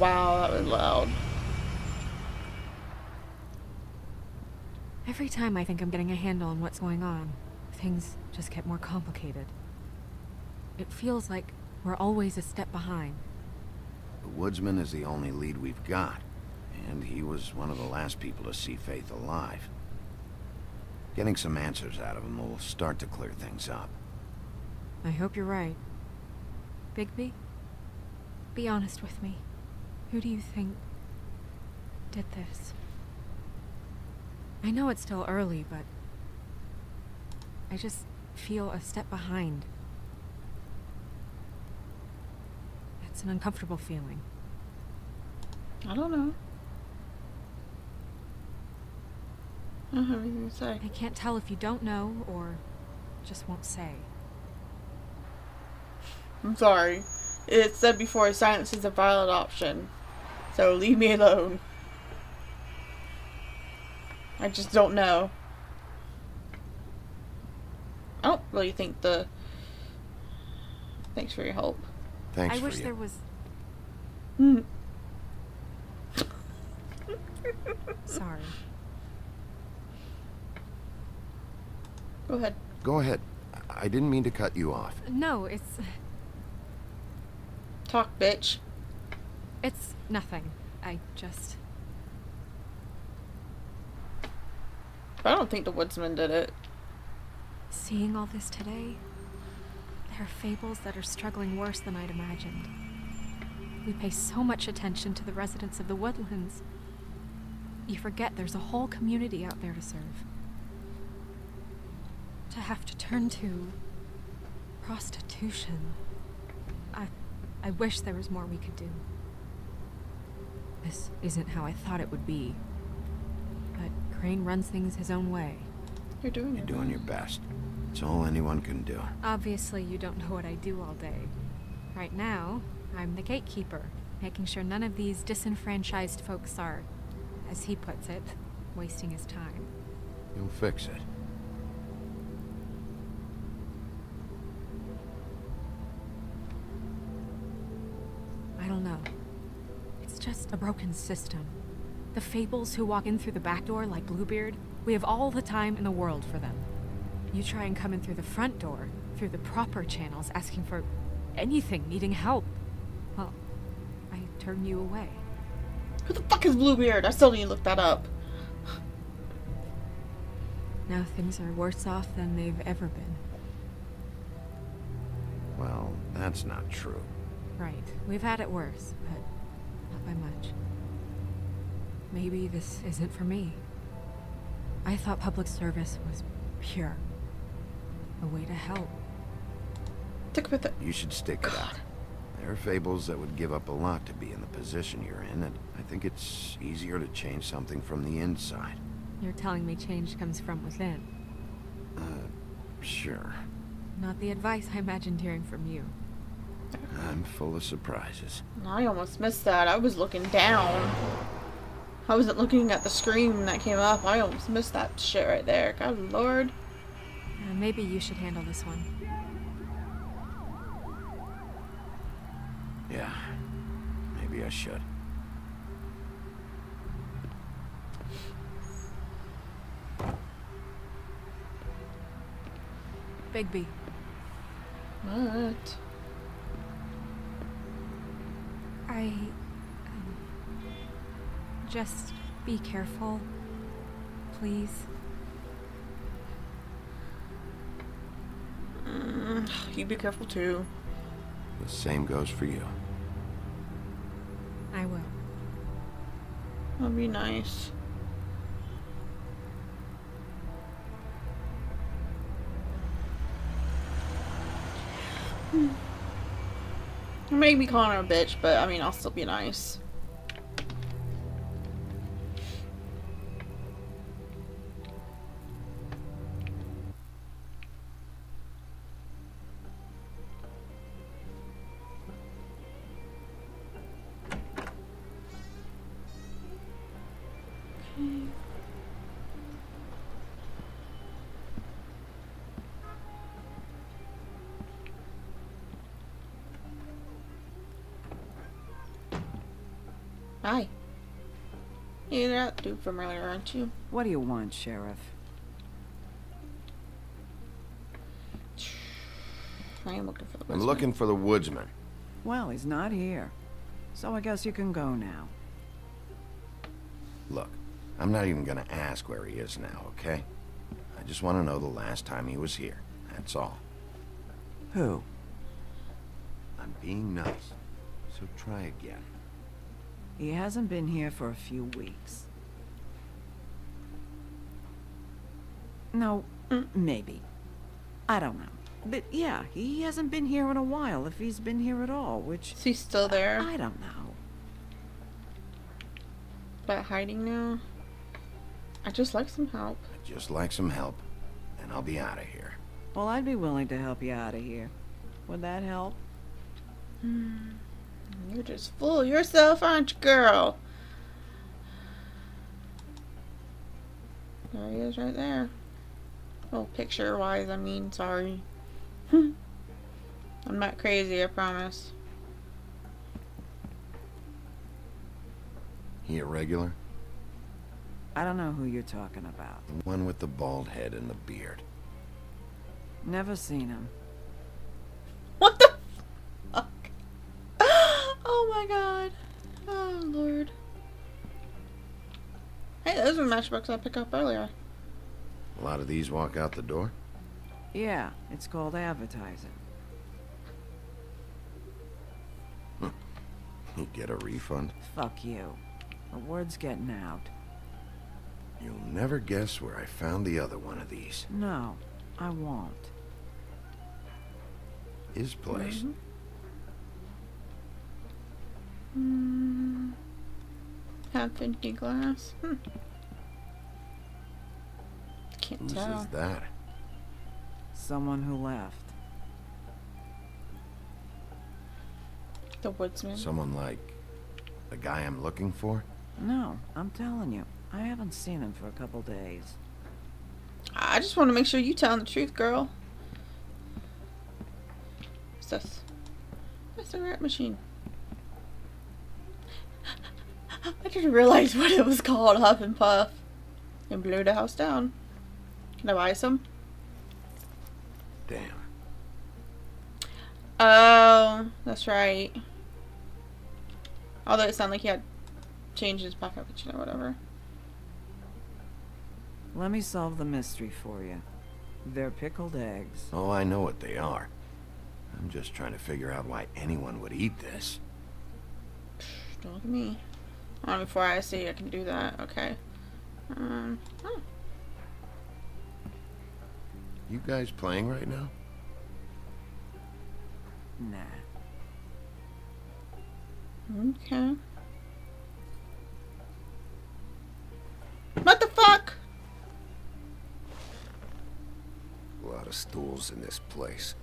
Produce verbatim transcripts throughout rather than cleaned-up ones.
Wow, that was loud. Every time I think I'm getting a handle on what's going on, things just get more complicated. It feels like we're always a step behind. The woodsman is the only lead we've got, and he was one of the last people to see Faith alive. Getting some answers out of him will start to clear things up. I hope you're right. Bigby, be honest with me. Who do you think did this? I know it's still early, but I just feel a step behind. It's an uncomfortable feeling. I don't know. I don't have anything to say. I can't tell if you don't know or just won't say. I'm sorry. It said before, silence is a valid option. So leave me alone. I just don't know. I don't really think the... Thanks for your help. Thanks I for wish you. there was... Hmm. Sorry. Go ahead. Go ahead. I didn't mean to cut you off. No, it's... Talk, bitch. It's nothing. I just... I don't think the woodsman did it. Seeing all this today, there are fables that are struggling worse than I'd imagined. We pay so much attention to the residents of the woodlands. You forget there's a whole community out there to serve. To have to turn to prostitution. I, I wish there was more we could do. This isn't how I thought it would be. Crane runs things his own way. You're doing You're doing your best. It's all anyone can do. Obviously, you don't know what I do all day. Right now, I'm the gatekeeper, making sure none of these disenfranchised folks are, as he puts it, wasting his time. You'll fix it. I don't know. It's just a broken system. The fables who walk in through the back door like Bluebeard, we have all the time in the world for them. You try and come in through the front door, through the proper channels, asking for anything, needing help. Well, I turn you away. Who the fuck is Bluebeard? I still need to look that up. Now things are worse off than they've ever been. Well, that's not true. Right. We've had it worse, but not by much. Maybe this isn't for me. I thought public service was pure. A way to help. Stick with it. You should stick God. it out. There are fables that would give up a lot to be in the position you're in, and I think it's easier to change something from the inside. You're telling me change comes from within? Uh, sure. Not the advice I imagined hearing from you. I'm full of surprises. I almost missed that. I was looking down. I wasn't looking at the screen that came up. I almost missed that shit right there. God lord. Uh, maybe you should handle this one. Yeah, maybe I should. Bigby. What? I... Just be careful, please. Mm, you be careful too. The same goes for you. I will. That'll be nice. Hmm. I may be calling her a bitch, but I mean, I'll still be nice. Hi. You're that dude from earlier, aren't you? What do you want, Sheriff? I am looking for the woodsman. I'm looking for the woodsman. Well, he's not here. So I guess you can go now. Look, I'm not even gonna ask where he is now, okay? I just want to know the last time he was here. That's all. Who? I'm being nice, so try again. He hasn't been here for a few weeks. No, maybe. I don't know. But yeah, he hasn't been here in a while, if he's been here at all, which... Is he still there? I, I don't know. But hiding now? I'd just like some help. I'd just like some help, and I'll be out of here. Well, I'd be willing to help you out of here. Would that help? Hmm. You're just fool yourself, aren't you, girl? There he is right there. Oh, picture-wise, I mean, sorry. I'm not crazy, I promise. He a regular? I don't know who you're talking about. The one with the bald head and the beard. Never seen him. What the fuck? Oh my god. Oh lord. Hey, those are the matchbooks I picked up earlier. A lot of these walk out the door? Yeah, it's called advertising. You get a refund? Fuck you. The word's getting out. You'll never guess where I found the other one of these. No, I won't. His place. Mm-hmm. Mm. Half empty glass. Hm. Can't Who's tell. Who's that? Someone who left. The woodsman. Someone like the guy I'm looking for? No, I'm telling you. I haven't seen him for a couple days. I just want to make sure you telling the truth, girl. What's this? That's a rat machine. I didn't realize what it was called, Huff and Puff. And blew the house down. Can I buy some? Damn. Oh, that's right. Although it sounded like he had change in his pocket, but you know, whatever. Let me solve the mystery for you. They're pickled eggs. Oh, I know what they are. I'm just trying to figure out why anyone would eat this. Don't look at me. Oh, before I see, I can do that. Okay. Um. Huh. You guys playing right now? Nah. Okay. What the fuck? A lot of stools in this place.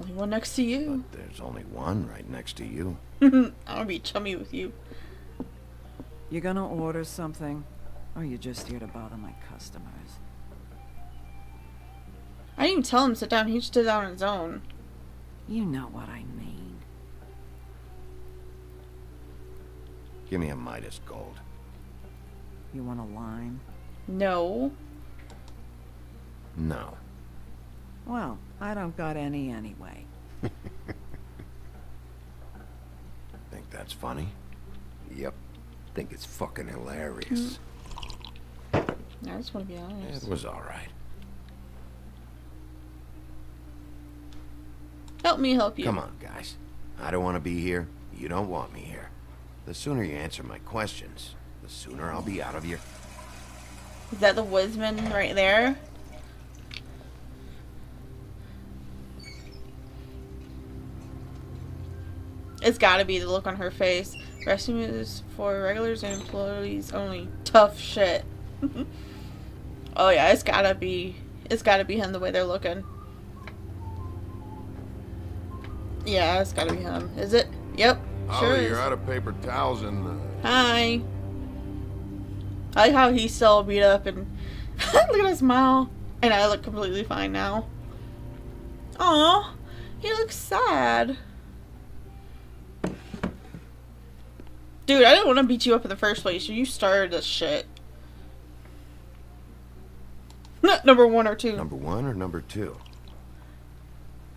Only one next to you. But there's only one right next to you. I'll be chummy with you. You gonna order something? Or are you just here to bother my customers? I didn't even tell him to sit down. He just did it on his own. You know what I mean. Give me a Midas gold. You want a lime? No. No. Well, I don't got any anyway. Think that's funny? Yep. Think it's fucking hilarious. Mm. I just want to be honest. It was alright. Help me help you. Come on, guys. I don't want to be here. You don't want me here. The sooner you answer my questions, the sooner I'll be out of here. Is that the woodsman right there? It's gotta be the look on her face. Restroom is for regulars and employees only. Tough shit. Oh yeah, it's gotta be. It's gotta be him the way they're looking. Yeah, it's gotta be him. Is it? Yep. Oh, sure you're is. Out of paper towels and. Uh... Hi. I like how he's so beat up and look at his smile. And I look completely fine now. Aw, he looks sad. Dude, I didn't want to beat you up in the first place. You started this shit. Not number one or two. Number one or number two?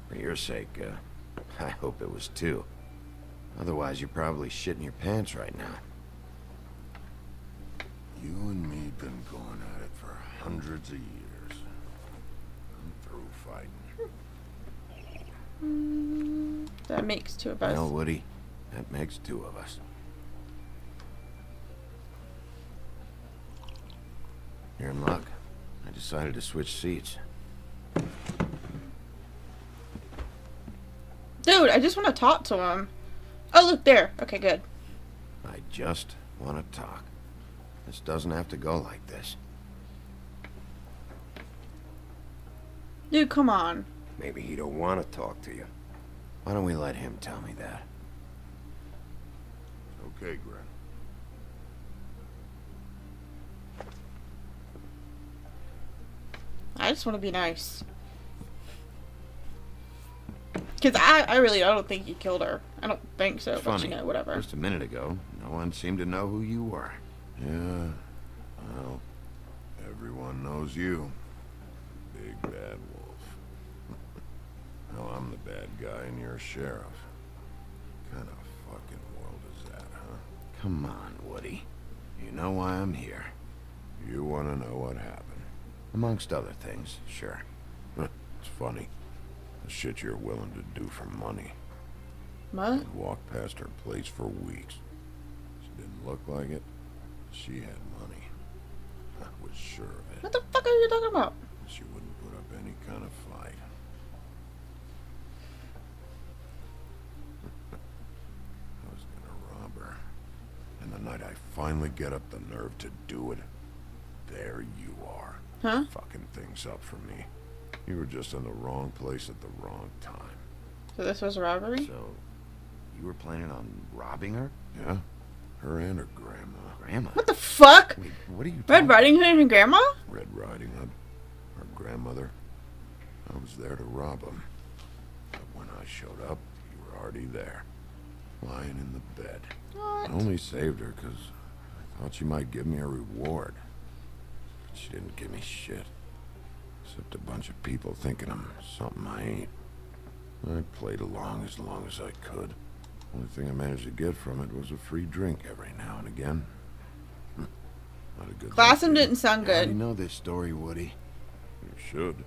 For your sake, uh, I hope it was two. Otherwise, you're probably shitting your pants right now. You and me been going at it for hundreds of years. I'm through fighting. Mm, that makes two of us. No, Woody, that makes two of us. You're in luck. I decided to switch seats. Dude, I just want to talk to him. Oh, look there. Okay, good. I just want to talk. This doesn't have to go like this. Dude, come on. Maybe he don't want to talk to you. Why don't we let him tell me that? Okay, Grendel. I just want to be nice. Because I, I really I don't think he killed her. I don't think so. It's funny. But you know, whatever. Just a minute ago, no one seemed to know who you were. Yeah. Well, everyone knows you. Big Bad Wolf. Now I'm the bad guy and you're a sheriff. What kind of fucking world is that, huh? Come on, Woody. You know why I'm here. You want to know what happened. Amongst other things, sure. It's funny. The shit you're willing to do for money. What? I'd walked past her place for weeks. She didn't look like it. She had money. I was sure of it. What the fuck are you talking about? She wouldn't put up any kind of fight. I was gonna rob her. And the night I finally get up the nerve to do it, there you are. Huh? Fucking things up for me. You were just in the wrong place at the wrong time. So this was robbery? So, you were planning on robbing her? Yeah. Her and her grandma. Grandma? What the fuck? Wait, what are you talking about? Red Riding Hood and her grandma? Red Riding Hood. Her grandmother. I was there to rob them. But when I showed up, you were already there. Lying in the bed. What? I only saved her because I thought she might give me a reward. She didn't give me shit. Except a bunch of people thinking I'm something I ain't. I played along as long as I could. Only thing I managed to get from it was a free drink every now and again. Not a good Classroom didn't sound good. You know this story, Woody. You should.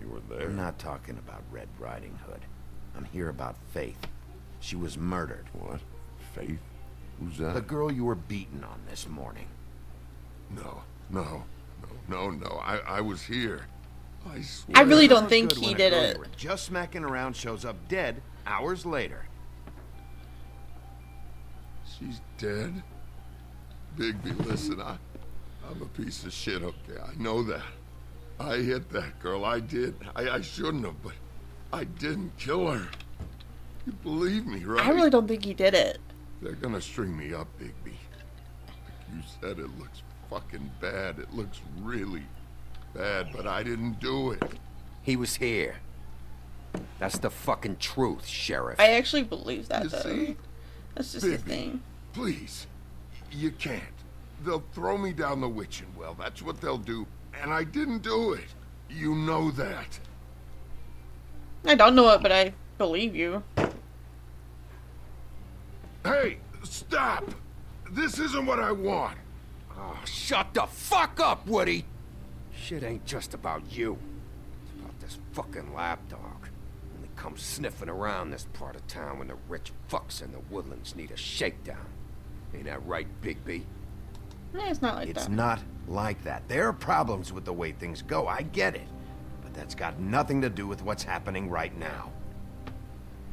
You were there. I'm not talking about Red Riding Hood. I'm here about Faith. She was murdered. What? Faith? Who's that? The girl you were beaten on this morning. No. No. No, no, I, I was here. I swear. I really don't think he did it. Just smacking around, shows up dead hours later. She's dead? Bigby, listen, I, I'm a piece of shit, okay? I know that. I hit that girl, I did. I, I shouldn't have, but I didn't kill her. You believe me, right? I really don't think he did it. They're gonna string me up, Bigby. Like you said, it looks fucking bad. It looks really bad, but I didn't do it. He was here. That's the fucking truth, Sheriff. I actually believe that, you though. See? That's just Bigby, the thing. Please. You can't. They'll throw me down the witching well. That's what they'll do. And I didn't do it. You know that. I don't know it, but I believe you. Hey, stop. This isn't what I want. Oh, shut the fuck up, Woody! Shit ain't just about you. It's about this fucking lapdog. And they come sniffing around this part of town when the rich fucks in the woodlands need a shakedown. Ain't that right, Bigby? No, it's not like that. It's not like that. There are problems with the way things go, I get it. But that's got nothing to do with what's happening right now.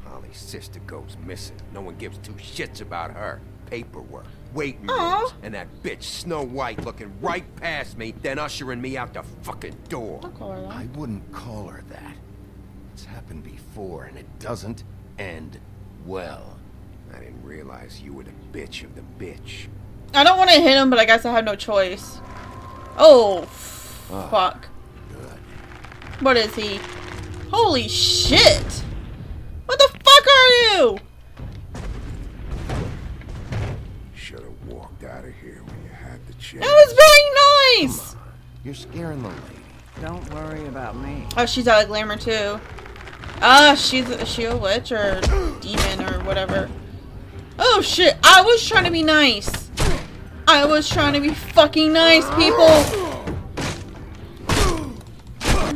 Holly's sister goes missing. No one gives two shits about her. Paperwork, waiting rooms, and that bitch Snow White looking right past me, then ushering me out the fucking door. Don't call her that. I wouldn't call her that. It's happened before, and it doesn't end well. I didn't realize you were the bitch of the bitch. I don't want to hit him, but I guess I have no choice. Oh, oh fuck. Good. What is he? Holy shit! What the fuck are you? out of here when you had the chance. That was very nice. You're scaring the lady. Don't worry about me. Oh, she's out of glamour too. Ah, uh, she's is she a witch or demon or whatever. Oh shit! I was trying to be nice. I was trying to be fucking nice, people.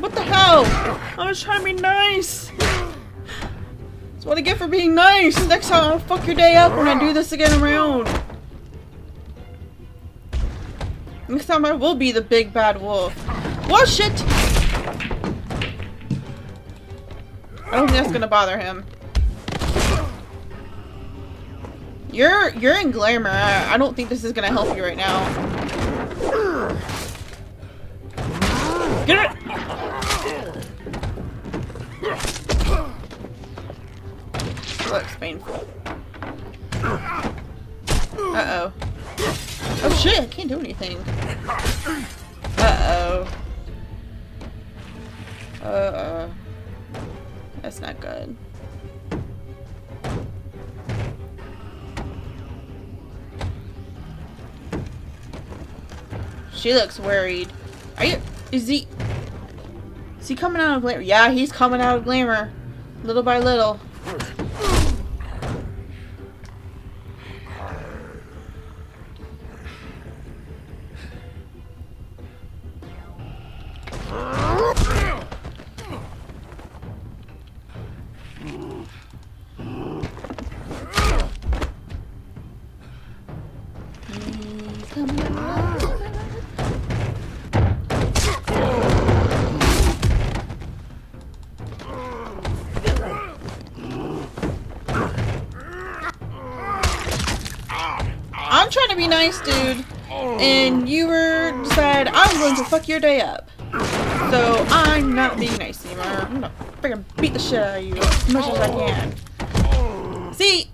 What the hell? I was trying to be nice. That's what I get for being nice. Next time I'll fuck your day up when I do this again around. Next time I will be the big bad wolf. Well, shit! I don't think that's gonna bother him. You're you're in glamour. I, I don't think this is gonna help you right now. Get it! Looks painful. Uh oh. Oh shit! I can't do anything. Uh oh. Uh, uh, that's not good. She looks worried. Are you? Is he? Is he coming out of glamour? Yeah, he's coming out of glamour, little by little. Dude, and you were decide I'm going to fuck your day up, so I'm not being nice anymore. I'm gonna freaking beat the shit out of you as much as I can. See,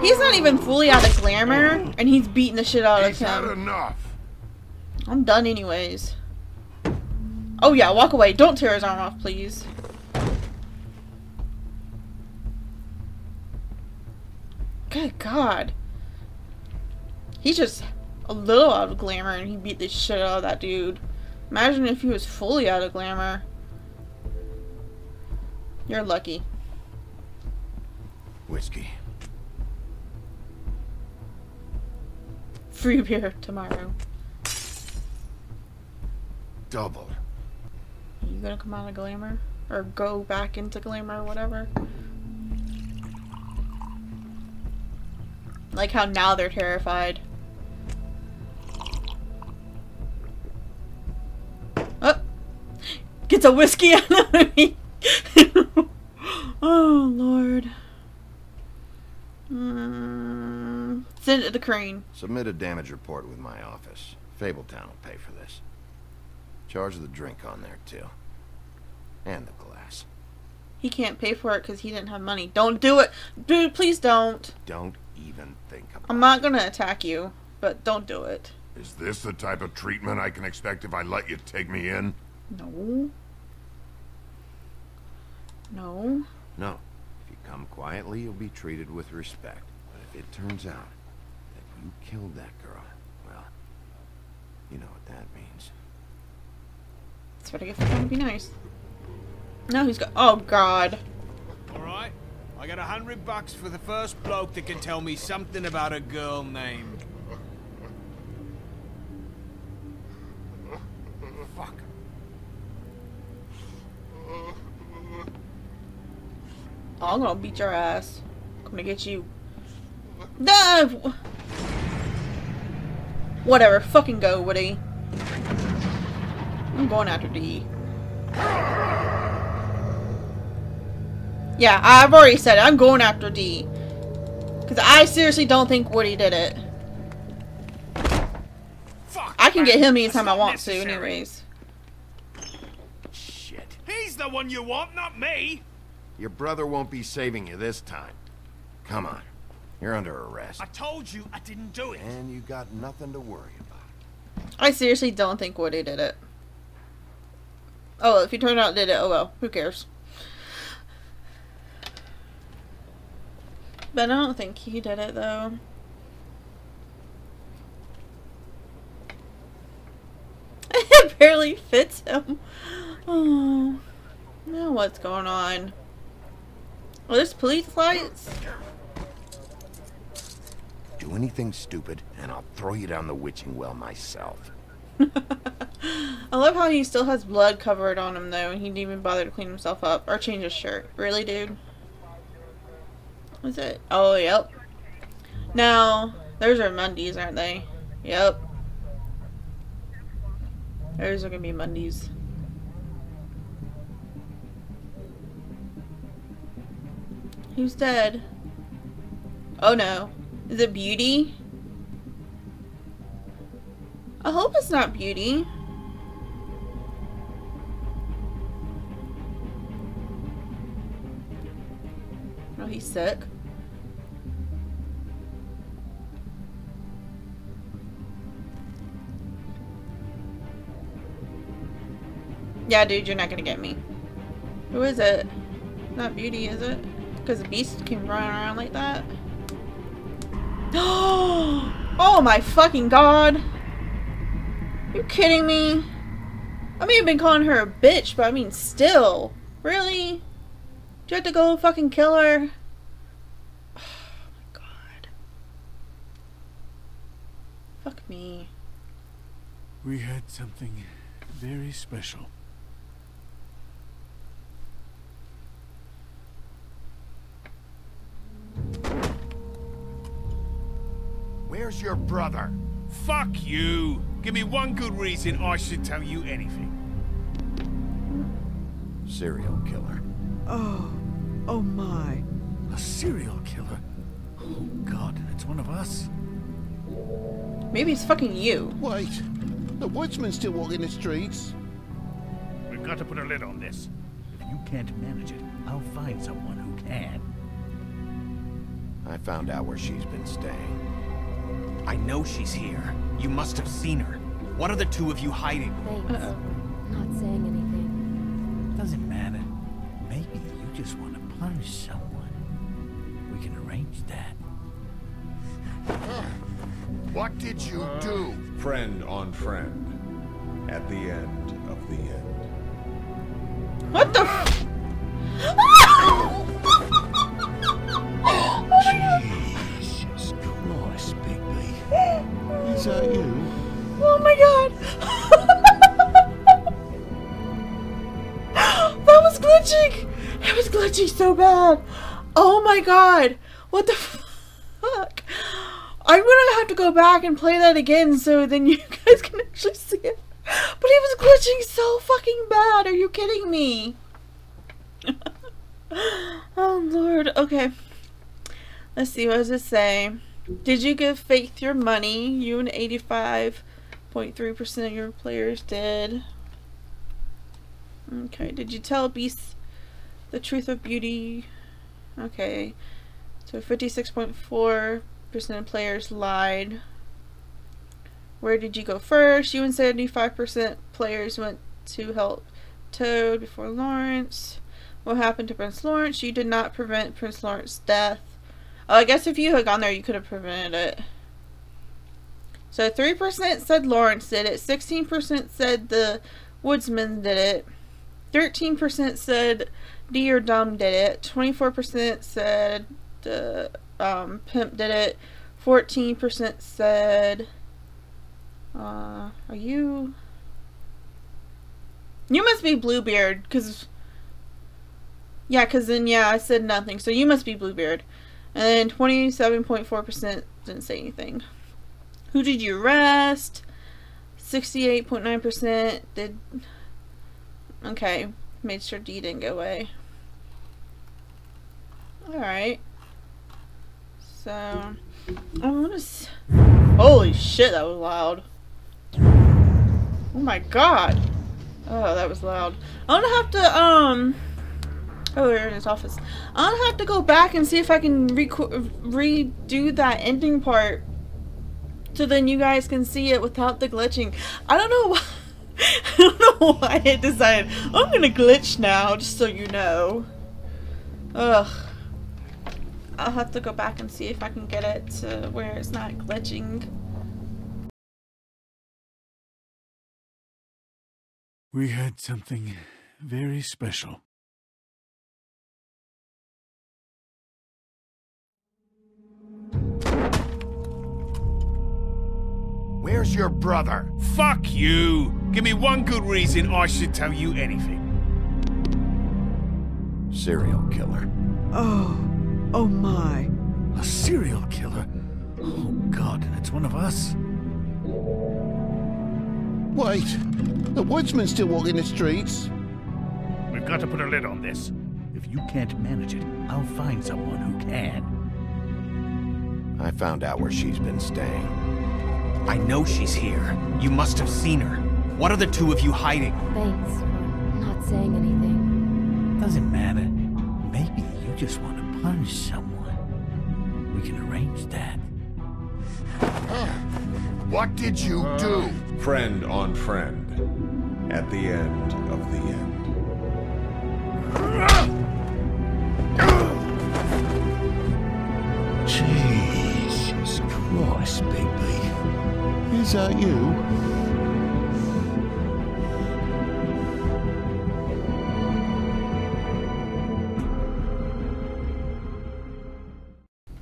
he's not even fully out of glamour, and he's beating the shit out of him. I'm done, anyways. Oh yeah, walk away. Don't tear his arm off, please. Good God. He's just a little out of glamour and he beat the shit out of that dude. Imagine if he was fully out of glamour. You're lucky. Whiskey. Free beer tomorrow. Double. Are you gonna come out of glamour? Or go back into glamour or whatever? Like how now they're terrified. Gets a whiskey out of me. Oh, Lord. Mm. Send it to Crane. Submit a damage report with my office. Fabletown will pay for this. Charge the drink on there, too. And the glass. He can't pay for it because he didn't have money. Don't do it. Dude, please don't. Don't even think about it. I'm not going to attack you, but don't do it. Is this the type of treatment I can expect if I let you take me in? No. No. No. If you come quietly, you'll be treated with respect. But if it turns out that you killed that girl, well, you know what that means. That's what I get for trying to be nice. No, he's got. Oh God. All right. I got a hundred bucks for the first bloke that can tell me something about a girl named. Fuck. I'm gonna beat your ass. I'm gonna get you. Dive! Whatever. Fucking go, Woody. I'm going after D. Yeah, I've already said it. I'm going after D. Because I seriously don't think Woody did it. Fuck, I can get him anytime I want to, anyways. Shit. He's the one you want, not me! Your brother won't be saving you this time. Come on. You're under arrest. I told you I didn't do it. And you got nothing to worry about. I seriously don't think Woody did it. Oh, if he turned out did it, oh well. Who cares? But I don't think he did it, though. barely fits him. Oh, now what's going on? Are there police lights? Do anything stupid, and I'll throw you down the witching well myself. I love how he still has blood covered on him, though, and he didn't even bother to clean himself up or change his shirt. Really, dude? What's it? Oh, yep. Now, those are Mondays, aren't they? Yep. Those are gonna be Mondays. Who's dead? Oh no. Is it Beauty? I hope it's not Beauty. Oh, he's sick. Yeah, dude, you're not gonna get me. Who is it? Not Beauty, is it? Because the Beast can run around like that. Oh my fucking god! Are you kidding me? I may have been calling her a bitch, but I mean still. Really? Do you have to go fucking kill her? Oh my god. Fuck me. We had something very special. Where's your brother? Fuck you! Give me one good reason I should tell you anything. Serial killer. Oh, oh my. A serial killer? Oh god, it's one of us. Maybe it's fucking you. Wait, the woodsman's still walking the streets. We've got to put a lid on this. If you can't manage it, I'll find someone who can. I found out where she's been staying. I know she's here. You must have seen her. What are the two of you hiding? Thanks. Uh-oh. Not saying anything. Doesn't matter. Maybe you just want to punish someone. We can arrange that. What did you do? Friend on friend. At the end of the end. What the f- Is that you? Oh my god! That was glitching! It was glitching so bad! Oh my god! What the fuck? I'm gonna have to go back and play that again so then you guys can actually see it. But it was glitching so fucking bad! Are you kidding me? Oh lord, okay. Let's see, what does it say? Did you give Faith your money? You and eighty-five point three percent of your players did. Okay, did you tell Beast the truth of Beauty? Okay, so fifty-six point four percent of players lied. Where did you go first? You and seventy-five percent players went to help Toad before Lawrence. What happened to Prince Lawrence? You did not prevent Prince Lawrence's death. Oh, I guess if you had gone there, you could have prevented it. So three percent said Lawrence did it. sixteen percent said the woodsman did it. thirteen percent said D or Dumb did it. twenty-four percent said the um, pimp did it. fourteen percent said... Uh, are you... You must be Bluebeard, because... Yeah, because then, yeah, I said nothing. So you must be Bluebeard. And twenty-seven point four percent didn't say anything. Who did you arrest? sixty-eight point nine percent did... Okay. Made sure D didn't go away. Alright. So... I wanna s- Holy shit, that was loud. Oh my god! Oh, that was loud. I'm gonna have to, um... Oh, we're in his office. I'll have to go back and see if I can re redo that ending part so then you guys can see it without the glitching. I don't know why, I don't know why I decided I'm gonna glitch now just so you know. Ugh. I'll have to go back and see if I can get it to where it's not glitching. We had something very special. Where's your brother? Fuck you! Give me one good reason I should tell you anything. Serial killer. Oh, oh my. A serial killer? Oh God, and it's one of us? Wait, the woodsman's still walking the streets. We've got to put a lid on this. If you can't manage it, I'll find someone who can. I found out where she's been staying. I know she's here. You must have seen her. What are the two of you hiding? Thanks for not saying anything. Doesn't matter. Maybe you just want to punish someone. We can arrange that. What did you do? Friend on friend. At the end of the end. Jesus Christ, Bigby. Is that you?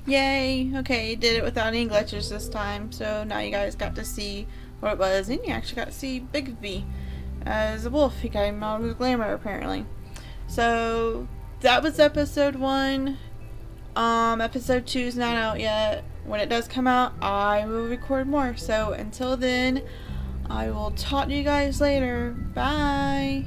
Yay! Okay, you did it without any glitches this time, so now you guys got to see what it was, and you actually got to see Bigby as a wolf. He got him out of his glamour, apparently. So, that was episode one. Um, episode two is not out yet. When it does come out, I will record more. So, until then, I will talk to you guys later. Bye!